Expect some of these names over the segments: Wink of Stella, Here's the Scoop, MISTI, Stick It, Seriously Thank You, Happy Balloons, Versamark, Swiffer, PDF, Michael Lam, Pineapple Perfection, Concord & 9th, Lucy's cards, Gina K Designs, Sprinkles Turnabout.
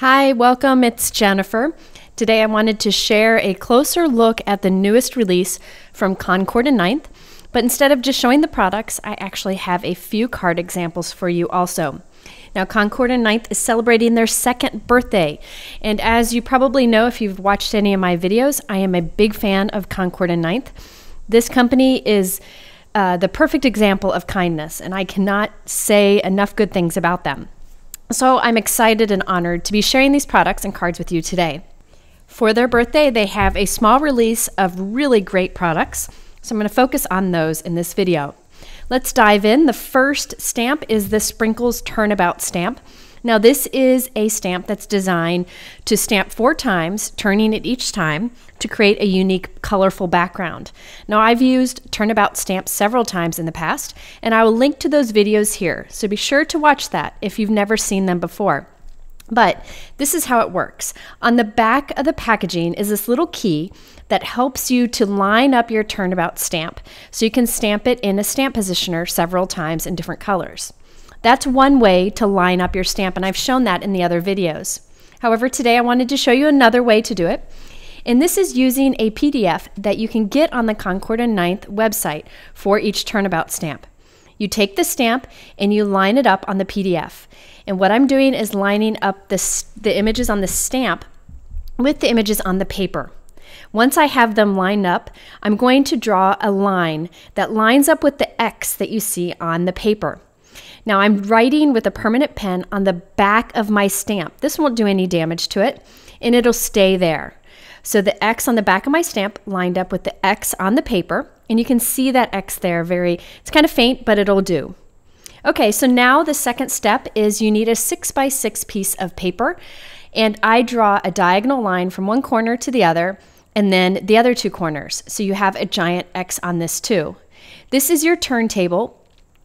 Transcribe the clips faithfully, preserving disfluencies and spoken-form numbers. Hi, welcome, it's Jennifer. Today I wanted to share a closer look at the newest release from Concord and Ninth, but instead of just showing the products, I actually have a few card examples for you also. Now, Concord and Ninth is celebrating their second birthday, and as you probably know if you've watched any of my videos, I am a big fan of Concord and Ninth. This company is uh, the perfect example of kindness, and I cannot say enough good things about them. So I'm excited and honored to be sharing these products and cards with you today. For their birthday, they have a small release of really great products, so I'm going to focus on those in this video. Let's dive in. The first stamp is the Sprinkles Turnabout stamp. Now this is a stamp that's designed to stamp four times, turning it each time, to create a unique, colorful background. Now I've used turnabout stamps several times in the past, and I will link to those videos here, so be sure to watch that if you've never seen them before. But this is how it works. On the back of the packaging is this little key that helps you to line up your turnabout stamp, so you can stamp it in a stamp positioner several times in different colors. That's one way to line up your stamp, and I've shown that in the other videos. However, today I wanted to show you another way to do it, and this is using a P D F that you can get on the Concord and Ninth website for each turnabout stamp. You take the stamp and you line it up on the P D F, and what I'm doing is lining up the, the images on the stamp with the images on the paper. Once I have them lined up, I'm going to draw a line that lines up with the X that you see on the paper. Now I'm writing with a permanent pen on the back of my stamp. This won't do any damage to it, and it'll stay there. So the X on the back of my stamp lined up with the X on the paper, and you can see that X there. Very, it's kind of faint, but it'll do. Okay, so now the second step is you need a six by six piece of paper, and I draw a diagonal line from one corner to the other, and then the other two corners. So you have a giant X on this too. This is your turntable.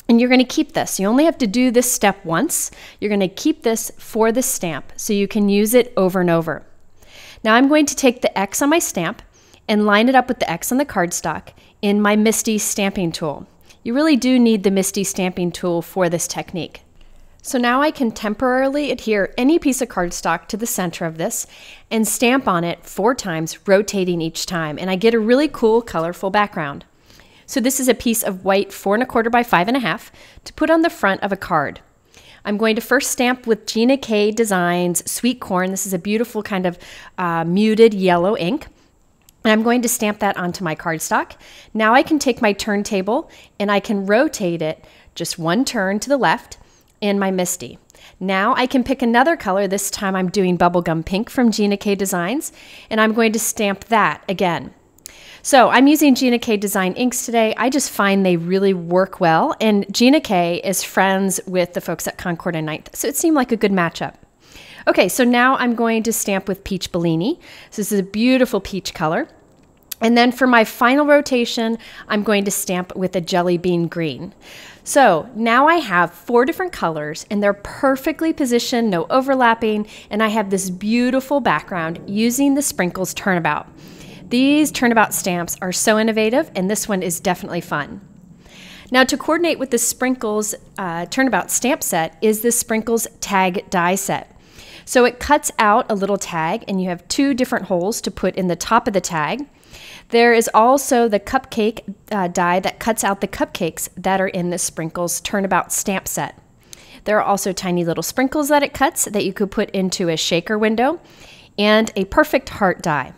And you're going to keep this. You only have to do this step once. You're going to keep this for the stamp so you can use it over and over. Now I'm going to take the X on my stamp and line it up with the X on the cardstock in my MISTI stamping tool. You really do need the MISTI stamping tool for this technique. So now I can temporarily adhere any piece of cardstock to the center of this and stamp on it four times, rotating each time, and I get a really cool, colorful background. So this is a piece of white four and a quarter by five and a half to put on the front of a card. I'm going to first stamp with Gina K Designs Sweet Corn. This is a beautiful kind of uh, muted yellow ink. And I'm going to stamp that onto my cardstock. Now I can take my turntable and I can rotate it just one turn to the left in my MISTI. Now I can pick another color. This time I'm doing Bubblegum Pink from Gina K Designs, and I'm going to stamp that again. So I'm using Gina K Design inks today. I just find they really work well, and Gina K is friends with the folks at Concord and Ninth, so it seemed like a good matchup. Okay, so now I'm going to stamp with Peach Bellini. So this is a beautiful peach color. And then for my final rotation, I'm going to stamp with a Jelly Bean Green. So now I have four different colors, and they're perfectly positioned, no overlapping, and I have this beautiful background using the Sprinkles Turnabout. These turnabout stamps are so innovative, and this one is definitely fun. Now to coordinate with the Sprinkles uh, turnabout stamp set is the Sprinkles tag die set. So it cuts out a little tag, and you have two different holes to put in the top of the tag. There is also the cupcake uh, die that cuts out the cupcakes that are in the Sprinkles turnabout stamp set. There are also tiny little sprinkles that it cuts that you could put into a shaker window, and a perfect heart die.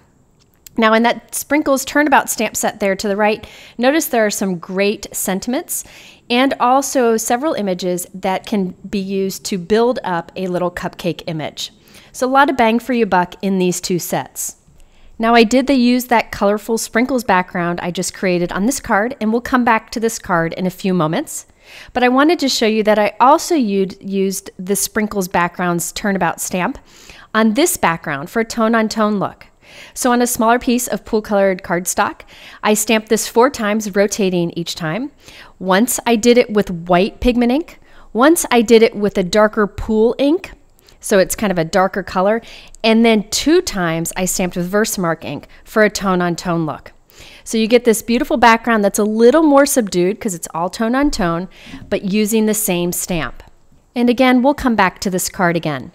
Now in that Sprinkles turnabout stamp set there to the right, notice there are some great sentiments and also several images that can be used to build up a little cupcake image. So a lot of bang for your buck in these two sets. Now I did use that colorful Sprinkles background I just created on this card, and we'll come back to this card in a few moments. But I wanted to show you that I also used the Sprinkles background's turnabout stamp on this background for a tone-on-tone look. So on a smaller piece of pool-colored cardstock, I stamped this four times, rotating each time. Once I did it with white pigment ink. Once I did it with a darker pool ink, so it's kind of a darker color. And then two times I stamped with Versamark ink for a tone-on-tone look. So you get this beautiful background that's a little more subdued because it's all tone-on-tone, but using the same stamp. And again, we'll come back to this card again.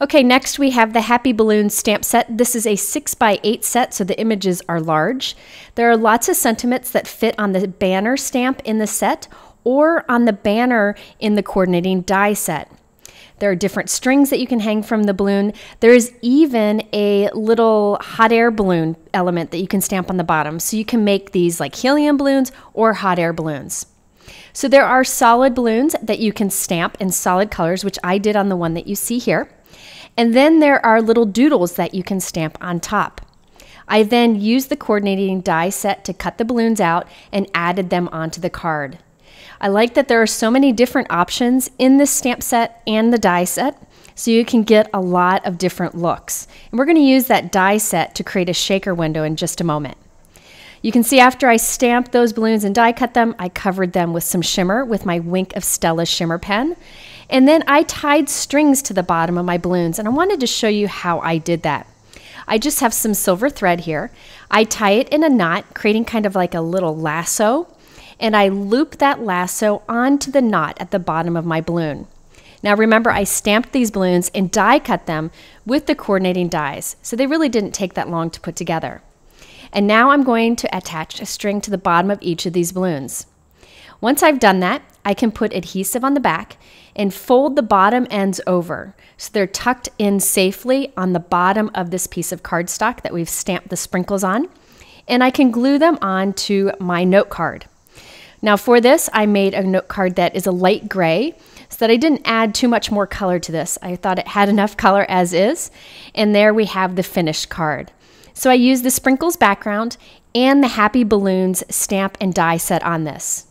Okay, next we have the Happy Balloons stamp set. This is a six by eight set, so the images are large. There are lots of sentiments that fit on the banner stamp in the set or on the banner in the coordinating die set. There are different strings that you can hang from the balloon. There is even a little hot air balloon element that you can stamp on the bottom. So you can make these like helium balloons or hot air balloons. So there are solid balloons that you can stamp in solid colors, which I did on the one that you see here. And then there are little doodles that you can stamp on top. I then used the coordinating die set to cut the balloons out and added them onto the card. I like that there are so many different options in this stamp set and the die set, so you can get a lot of different looks. And we're going to use that die set to create a shaker window in just a moment. You can see after I stamped those balloons and die cut them, I covered them with some shimmer with my Wink of Stella shimmer pen. And then I tied strings to the bottom of my balloons, and I wanted to show you how I did that. I just have some silver thread here. I tie it in a knot, creating kind of like a little lasso. And I loop that lasso onto the knot at the bottom of my balloon. Now remember, I stamped these balloons and die cut them with the coordinating dies, so they really didn't take that long to put together. And now I'm going to attach a string to the bottom of each of these balloons. Once I've done that, I can put adhesive on the back and fold the bottom ends over so they're tucked in safely on the bottom of this piece of cardstock that we've stamped the sprinkles on, and I can glue them onto my note card. Now for this, I made a note card that is a light gray so that I didn't add too much more color to this. I thought it had enough color as is. And there we have the finished card. So I used the Sprinkles background and the Happy Balloons stamp and die set on this.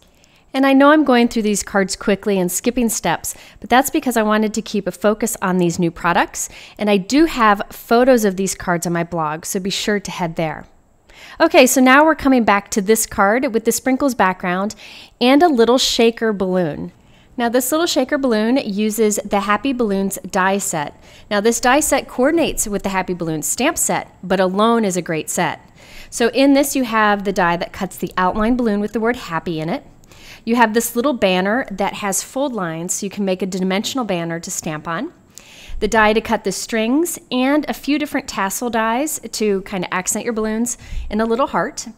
And I know I'm going through these cards quickly and skipping steps, but that's because I wanted to keep a focus on these new products. And I do have photos of these cards on my blog, so be sure to head there. Okay, so now we're coming back to this card with the Sprinkles background and a little shaker balloon. Now this little shaker balloon uses the Happy Balloons die set. Now this die set coordinates with the Happy Balloons stamp set, but alone is a great set. So in this you have the die that cuts the outline balloon with the word happy in it. You have this little banner that has fold lines so you can make a dimensional banner to stamp on. The die to cut the strings, and a few different tassel dies to kind of accent your balloons, and a little heart.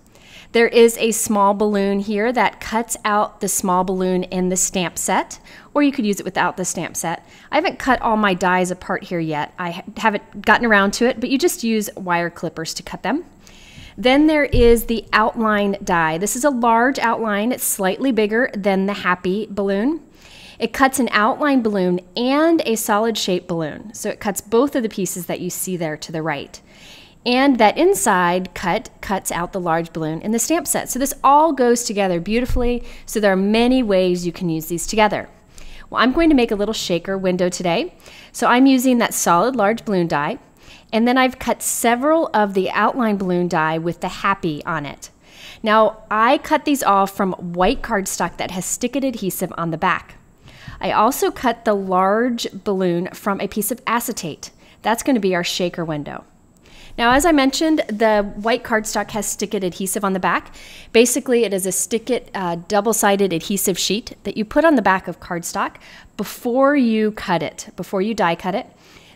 There is a small balloon here that cuts out the small balloon in the stamp set, or you could use it without the stamp set. I haven't cut all my dies apart here yet. I haven't gotten around to it, but you just use wire clippers to cut them. Then there is the outline die. This is a large outline. It's slightly bigger than the happy balloon. It cuts an outline balloon and a solid shape balloon. So it cuts both of the pieces that you see there to the right. And that inside cut cuts out the large balloon in the stamp set. So this all goes together beautifully. So there are many ways you can use these together. Well, I'm going to make a little shaker window today. So I'm using that solid large balloon die. And then I've cut several of the outline balloon die with the happy on it. Now I cut these all from white cardstock that has Stick It adhesive on the back. I also cut the large balloon from a piece of acetate. That's going to be our shaker window. Now, as I mentioned, the white cardstock has Stick It adhesive on the back. Basically, it is a Stick It uh, double-sided adhesive sheet that you put on the back of cardstock before you cut it, before you die cut it.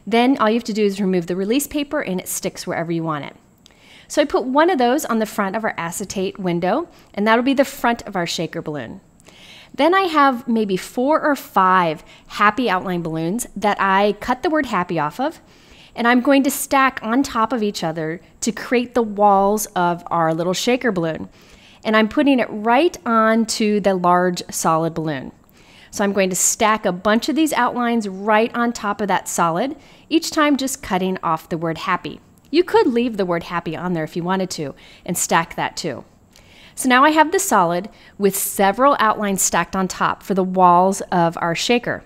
Then all you have to do is remove the release paper and it sticks wherever you want it. So I put one of those on the front of our acetate window, and that'll be the front of our shaker balloon. Then I have maybe four or five happy outline balloons that I cut the word happy off of, and I'm going to stack on top of each other to create the walls of our little shaker balloon. And I'm putting it right onto the large solid balloon. So I'm going to stack a bunch of these outlines right on top of that solid, each time just cutting off the word happy. You could leave the word happy on there if you wanted to and stack that too. So now I have the solid with several outlines stacked on top for the walls of our shaker.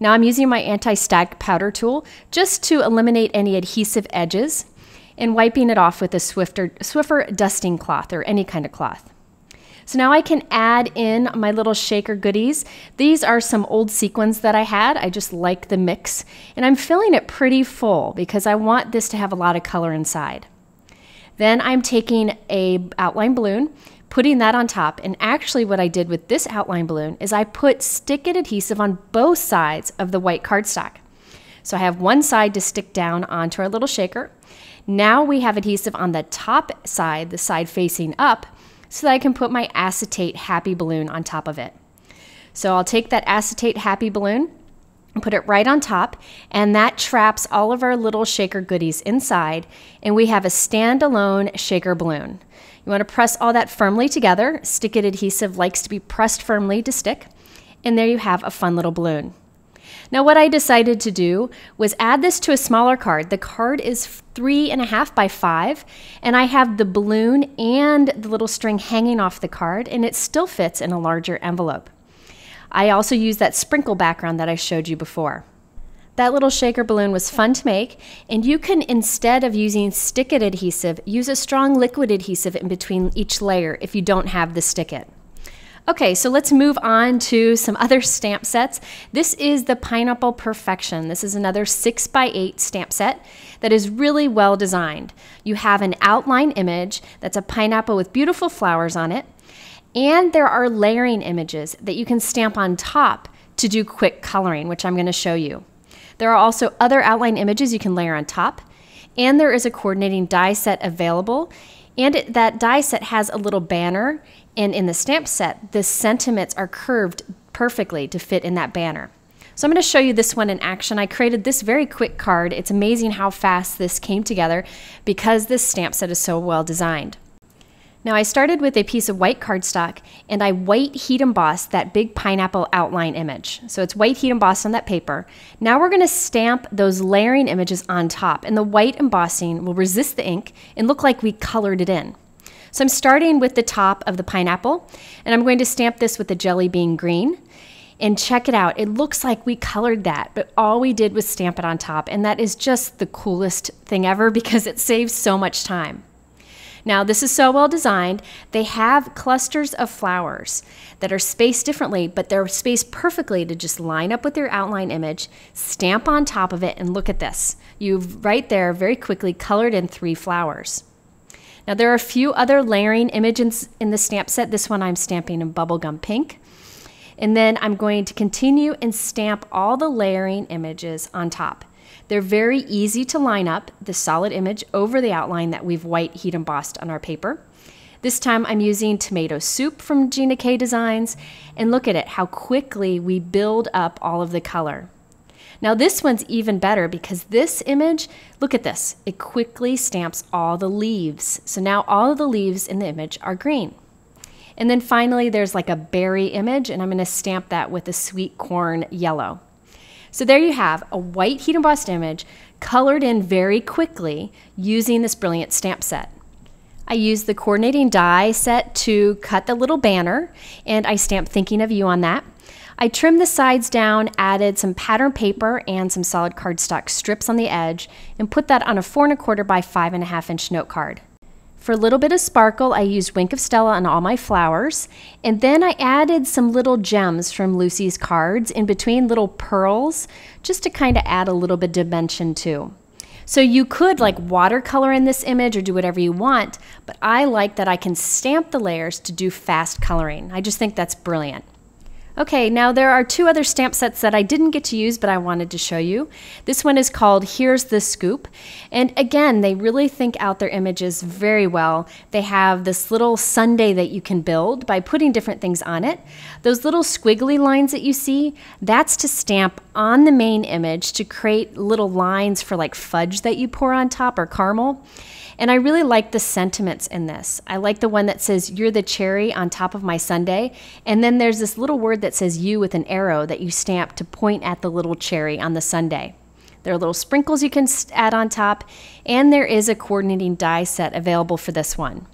Now I'm using my anti-stack powder tool just to eliminate any adhesive edges and wiping it off with a swifter, Swiffer dusting cloth or any kind of cloth. So now I can add in my little shaker goodies. These are some old sequins that I had. I just like the mix, and I'm filling it pretty full because I want this to have a lot of color inside. Then I'm taking a outline balloon, putting that on top, and actually what I did with this outline balloon is I put Stick It adhesive on both sides of the white cardstock. So I have one side to stick down onto our little shaker. Now we have adhesive on the top side, the side facing up, so that I can put my acetate happy balloon on top of it. So I'll take that acetate happy balloon and put it right on top, and that traps all of our little shaker goodies inside, and we have a standalone shaker balloon. You want to press all that firmly together. Stick It adhesive likes to be pressed firmly to stick, and there you have a fun little balloon. Now what I decided to do was add this to a smaller card. The card is three and a half by five, and I have the balloon and the little string hanging off the card, and it still fits in a larger envelope. I also used that sprinkle background that I showed you before. That little shaker balloon was fun to make, and you can, instead of using Stick It adhesive, use a strong liquid adhesive in between each layer if you don't have the Stick It. Okay, so let's move on to some other stamp sets. This is the Pineapple Perfection. This is another six by eight stamp set that is really well designed. You have an outline image that's a pineapple with beautiful flowers on it, and there are layering images that you can stamp on top to do quick coloring, which I'm going to show you. There are also other outline images you can layer on top, and there is a coordinating die set available. And it, that die set has a little banner, and in the stamp set, the sentiments are curved perfectly to fit in that banner. So I'm going to show you this one in action. I created this very quick card. It's amazing how fast this came together because this stamp set is so well designed. Now I started with a piece of white cardstock, and I white heat embossed that big pineapple outline image. So it's white heat embossed on that paper. Now we're going to stamp those layering images on top, and the white embossing will resist the ink and look like we colored it in. So I'm starting with the top of the pineapple, and I'm going to stamp this with the jelly bean green. And check it out, it looks like we colored that, but all we did was stamp it on top, and that is just the coolest thing ever because it saves so much time. Now this is so well designed, they have clusters of flowers that are spaced differently, but they're spaced perfectly to just line up with your outline image, stamp on top of it, and look at this. You've right there very quickly colored in three flowers. Now there are a few other layering images in the stamp set. This one I'm stamping in bubblegum pink. And then I'm going to continue and stamp all the layering images on top. They're very easy to line up the solid image over the outline that we've white heat embossed on our paper. This time I'm using tomato soup from Gina K Designs, and look at it, how quickly we build up all of the color. Now this one's even better because this image, look at this, it quickly stamps all the leaves. So now all of the leaves in the image are green. And then finally there's like a berry image, and I'm going to stamp that with a sweet corn yellow. So there you have a white heat embossed image colored in very quickly using this brilliant stamp set. I used the coordinating die set to cut the little banner, and I stamped "Thinking of You" on that. I trimmed the sides down, added some pattern paper and some solid cardstock strips on the edge, and put that on a four and a quarter by five and a half inch note card. For a little bit of sparkle, I used Wink of Stella on all my flowers, and then I added some little gems from Lucy's Cards in between, little pearls, just to kind of add a little bit of dimension too. So you could like watercolor in this image or do whatever you want, but I like that I can stamp the layers to do fast coloring. I just think that's brilliant. Okay, now there are two other stamp sets that I didn't get to use, but I wanted to show you. This one is called Here's the Scoop. And again, they really think out their images very well. They have this little sundae that you can build by putting different things on it. Those little squiggly lines that you see, that's to stamp on the main image to create little lines for like fudge that you pour on top or caramel. And I really like the sentiments in this. I like the one that says, "You're the cherry on top of my sundae." And then there's this little word that says "you" with an arrow that you stamp to point at the little cherry on the sundae. There are little sprinkles you can add on top, and there is a coordinating die set available for this one.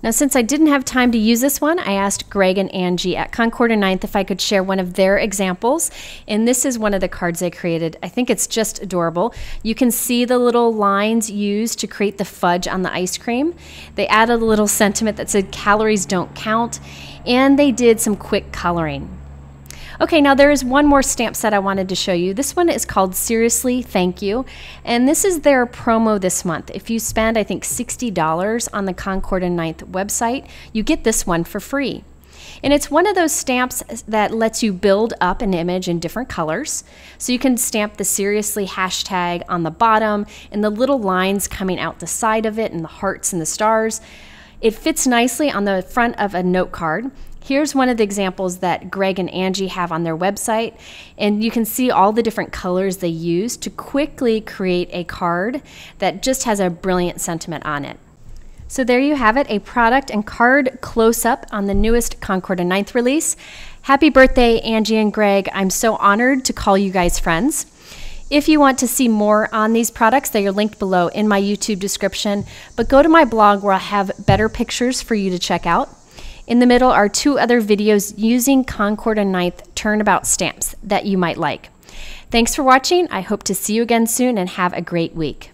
Now, since I didn't have time to use this one, I asked Greg and Angie at Concord and Ninth if I could share one of their examples. And this is one of the cards they created. I think it's just adorable. You can see the little lines used to create the fudge on the ice cream. They added a little sentiment that said "calories don't count," and they did some quick coloring. Okay, now there is one more stamp set I wanted to show you. This one is called Seriously Thank You, and this is their promo this month. If you spend, I think, sixty dollars on the Concord and Ninth website, you get this one for free. And it's one of those stamps that lets you build up an image in different colors. So you can stamp the Seriously hashtag on the bottom and the little lines coming out the side of it and the hearts and the stars. It fits nicely on the front of a note card. Here's one of the examples that Greg and Angie have on their website, and you can see all the different colors they use to quickly create a card that just has a brilliant sentiment on it. So there you have it, a product and card close-up on the newest Concord and Ninth release. Happy birthday, Angie and Greg. I'm so honored to call you guys friends. If you want to see more on these products, they are linked below in my YouTube description, but go to my blog where I'll have better pictures for you to check out. In the middle are two other videos using Concord and Ninth Turnabout stamps that you might like. Thanks for watching. I hope to see you again soon and have a great week.